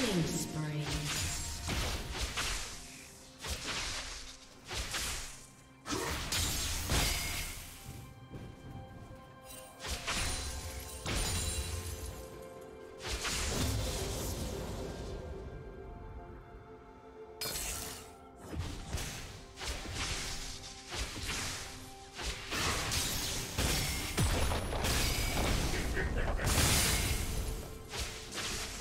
Killing spree.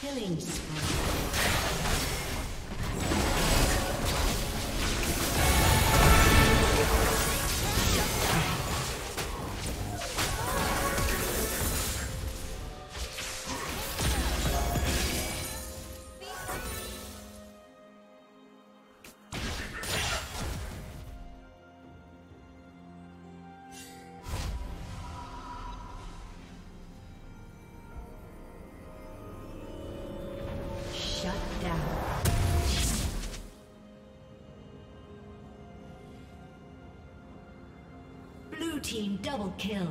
Killing team double kill.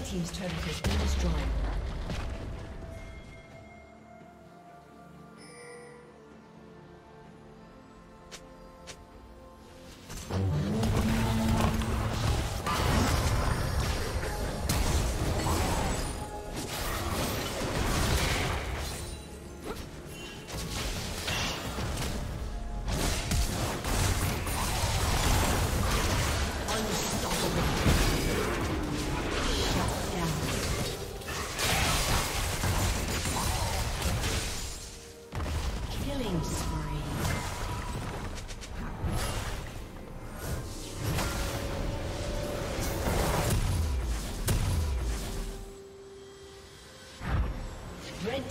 Team's turret has been destroyed. Red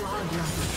Wow.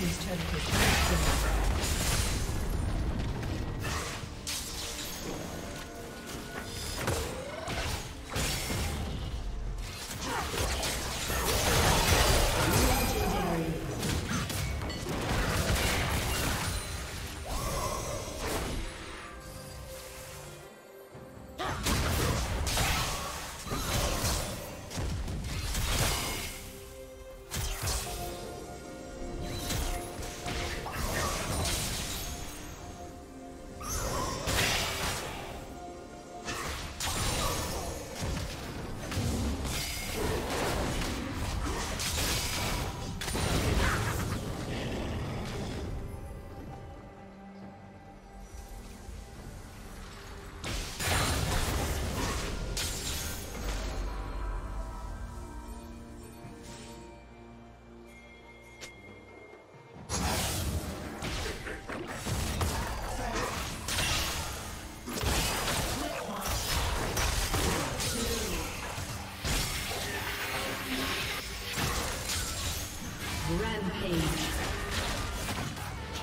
team's turn to destroy.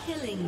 Killing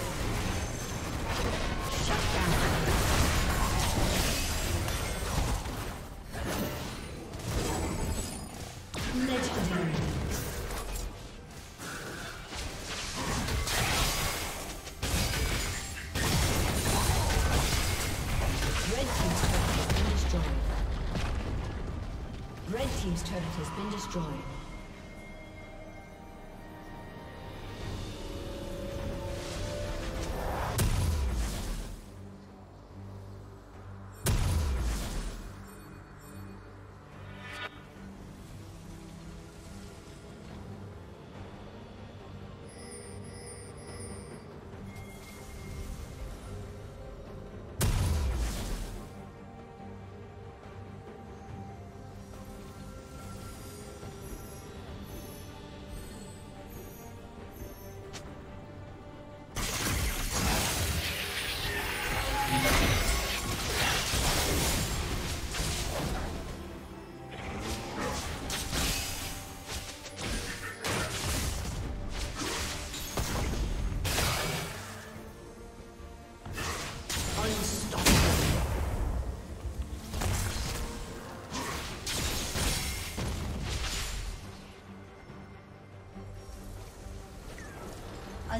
Shut down. Legendary. Team's turret has been destroyed. A